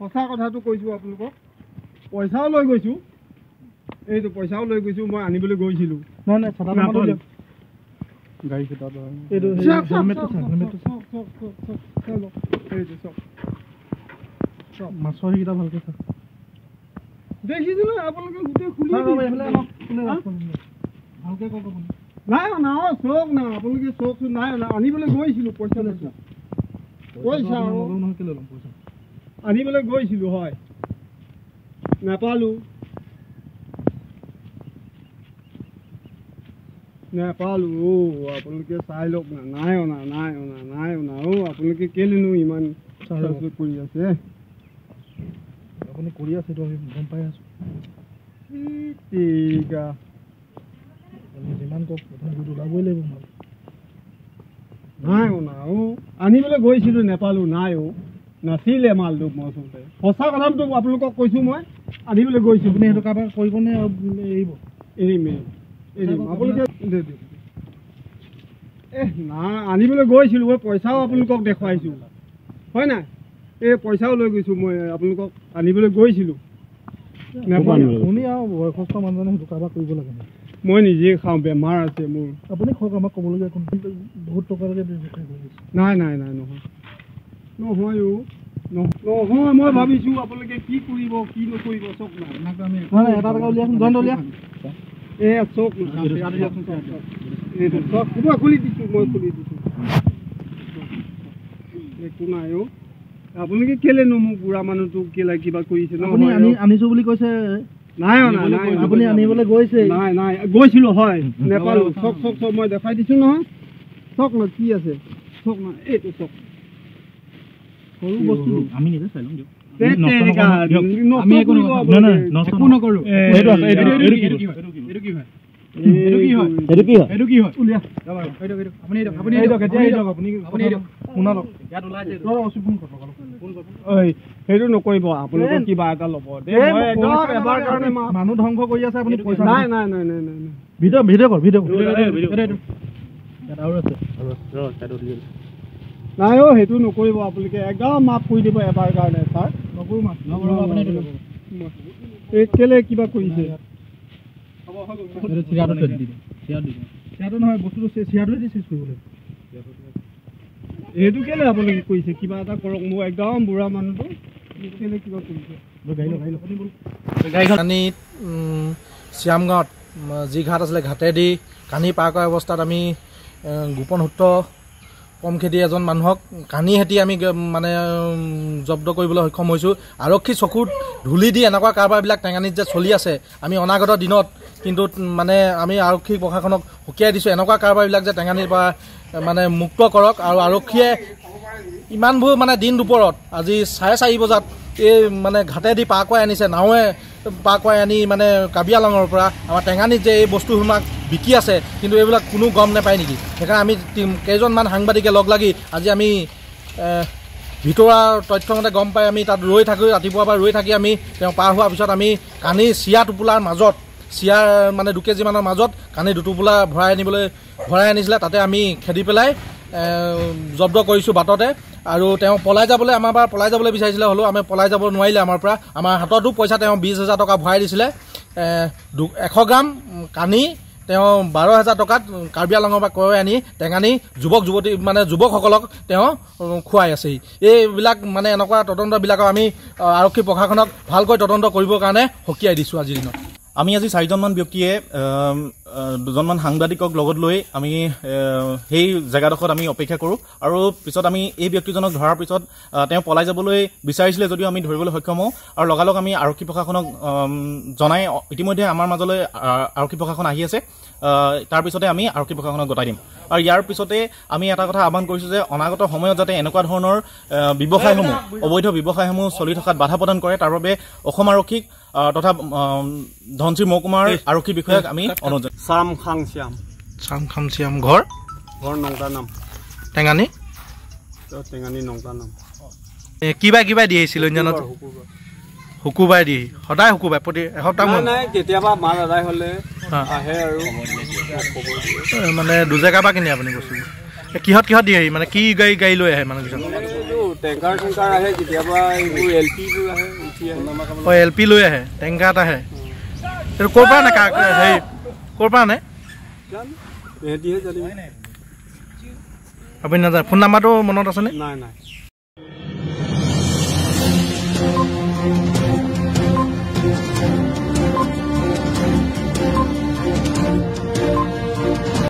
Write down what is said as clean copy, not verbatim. Osa kau satu kau jual pun kok. Poisau loh kau jual. Itu poisau loh kau jual mau ani beli kau jual. Nana sahaja malu. Guys itu ada. Itu helmet tu sah. Helmet tu sah. Hello. Itu sah. Sah. Masuk lagi dah balik sah. Desi tu lah. Apa lagi kita kuli. Kalau balik lah. Balik kau kau. Naya naya sok na. Apa lagi sok tu naya na. Ani beli kau jual poisau lagi. Poisau. Ani bela goi silu hoy, Nepalu, apun ke sailok na nayo na, apun ke kelinu iman sailok kuliah se, apun kuliah se doh gampaya su, tiga, iman kok, apun guru lagu le bukan, nayo, ani bela goi silu Nepalu nayo. Nasile mal duk mausul te. Hosa kalam tu apun kok koi semua, ani bela koi semua. Ini tu kapan koi kone ibu. Ini. Apun dia. Nah, ani bela koi semua. Poisau apun kok dekhai semua. Hoi na? Poisau lagi semua apun kok ani bela koi semua. Nampak ni. Ini ya, kos kau mandor ni tu kapan koi bola kan? Mau ni je kau bermara semua. Apun ni kau kapan kau bola kan? Bukti kalau dia bukan. Nah. Nohoyo, nohoyo, mau babi sih, apalagi lagi kikuri bawa kilo koi bawa sok na, nakame. Mana, ada kau lihat, don lihat. Sok na, ada lihat sok. Itu sok, semua kulit itu, mau kulit itu. Kunayo, apalagi kelen nomu pura manu tu kelak kibar koi sih. Apalagi ani subli koi sih. Naya, apalagi ani boleh koi sih. Naya, koi sih lohai. Nepal, sok mau dah fight itu nohah. Sok na kia sih, sok na, itu sok. আমি নিজে চাই লম দিও আমি একো না কৰো এটো কি হয় উলিয়া যাব আপুনি এইটো আপুনি শুনা লওক ইয়াত ওলাই যায় তৰ অসুবিধা ফোন কৰক এই হেটো নকৰিব আপুনি কিবা এটা লব দে মই এবাৰ কাৰণে মানুহ ধ্বংস কৰি আছে আপুনি পইচা নাই ভিডিঅ' এটা আৰু আছে নাই অ হেতু নকৰিব আপোনালোকে একদম মাপ কৰি দিব এবাৰ কাৰণে স্যাৰ নকৰো মাপ নকৰো আপুনি এক কেলে কিবা কৰিছে হ'ব এটো চিৰাটো দি দিব চিৰাটো নহয় বস্তুটো চিৰাটো দি শেষ কৰিব এটো কেলে আপোনালোকে কৈছে কিবা এটা কৰক মই একদম বুঢ়া মানুহটো কেলে কিবা কৰিছে গাইলো গাইখানি শ্যামগাঁৱত যি ঘাট আছিলে ঘাটেদি কানি পাৰ কৰা অৱস্থাত আমি গোপন সূত্ৰ কম খেদি এজন মানুহক কানি হেতি আমি মানে জব্দ কৰিবলৈ সক্ষম হৈছোঁ। আৰক্ষী চকুত ধূলি দি এনেকুৱা কাৰবাৰবিলাক টেঙানিত যে চলি আছে আমি অনাগত দিনত কিন্তু মানে আমি আৰক্ষী প্ৰশাসনক সকীয়াই দিছোঁ এনেকুৱা কাৰবাৰবিলাক যে টেঙানিৰ পৰা মানে মুক্ত কৰক আৰু আৰক্ষীয়ে ইমানবোৰ মানে দিন দুপৰত আজি 4:30 বজাত এই মানে ঘাটেদি পাৰ কৰাই আনিছে নাৱে পাৰ কৰাই আনি মানে কাবিয়া লঙৰ পৰা আমাৰ টেঙানিত যে এই বস্তুসমূহ বিকি আছে কিন্তু এইবিলাক কোনো গম নাপায় নেকি সেইকাৰণে আমি কেইজনমান সাংবাদিকে লগ লাগি আজি আমি ভিতৰুৱা তথ্যমতে গম পাই আমি তাত ৰৈ থাকি ৰাতিপুৱাৰ পৰা ৰৈ থাকি আমি তেওঁ পাৰ হোৱাৰ পিছত আমি কানি চিয়া টোপোলাৰ মাজত চিয়াৰ মানে 2 কেজিমানৰ মাজত কানি দুটোপোলা ভৰাই আনিছিলে তাতে আমি খেদি পেলাই জব্দ কৰিছোঁ বাটতে আৰু তেওঁ পলাই যাবলৈ বিচাৰিছিলে হ'লেও আমি পলাই যাব নোৱাৰিলে আমাৰ পৰা আমাৰ হাততো পইচা তেওঁ 20,000 টকা ভৰাই দিছিলে 100 গ্ৰাম কানি তেওঁ 12,000 টকাত কাৰ্বি আলঙৰ পৰা কৈ আনি টেঙানি যুৱক-যুৱতী মানে যুৱকসকলক তেওঁ খুৱাই আছে এইবিলাক মানে এনেকুৱা তদন্তবিলাকক আমি আৰক্ষী প্ৰশাসনক ভালকৈ তদন্ত কৰিবৰ কাৰণে সকীয়াই দিছোঁ আজিৰ দিনত আমি আজি 4জনমান ব্যক্তিয়ে দুজনমান সাংবাদিকক লগত লৈ আমি সেই জায়গাডোখৰত আমি অপেক্ষা কৰোঁ আৰু পিছত আমি এই ব্যক্তিজনক ধৰাৰ পিছত তেওঁ পলাই যাবলৈ বিচাৰিছিলে যদিও আমি ধৰিবলৈ সক্ষম হওঁ আৰু লগালগ আমি আৰক্ষী প্ৰশাসনক জনাই ইতিমধ্যে আমাৰ মাজলৈ আৰক্ষী প্ৰশাসন আহি আছে তাৰ পিছতে আমি আৰক্ষী প্ৰশাসনক গতাই দিম আৰু ইয়াৰ পিছতে আমি এটা কথা আহ্বান কৰিছোঁ যে অনাগত সময়ত যাতে এনেকুৱা ধৰণৰ ব্যৱসায়সমূহ অবৈধ ব্যৱসায়সমূহ চলি থকাত বাধা প্ৰদান কৰে তাৰ বাবে অসম আৰক্ষীক তথা ধনশিৰ মহকুমাৰ আৰক্ষী বিষয়াক আমি অনুৰোধ শ্যামখাং শ্যাম ঘৰ নংটা নাম টেঙানি নংটা নাম কিবা দিছিল জানত হুকুবাই দি সদায় হুকুবাই প্ৰতি এসপ্তাহ মানে দুজেগা বা কিনে আপুনি বস্তু কিহত দিয়ে মানে কি গাড়ী লৈ আহে মানে टैंकर टैंकर आहे केतियाबा इबो एलपी लो आहे ओ एलपी लो आहे टैंकर आहे तर कोपा ना का हे कोपा ना जान रेडी हे जानि अबे ना फोन नंबर तो मनत आसे ना ना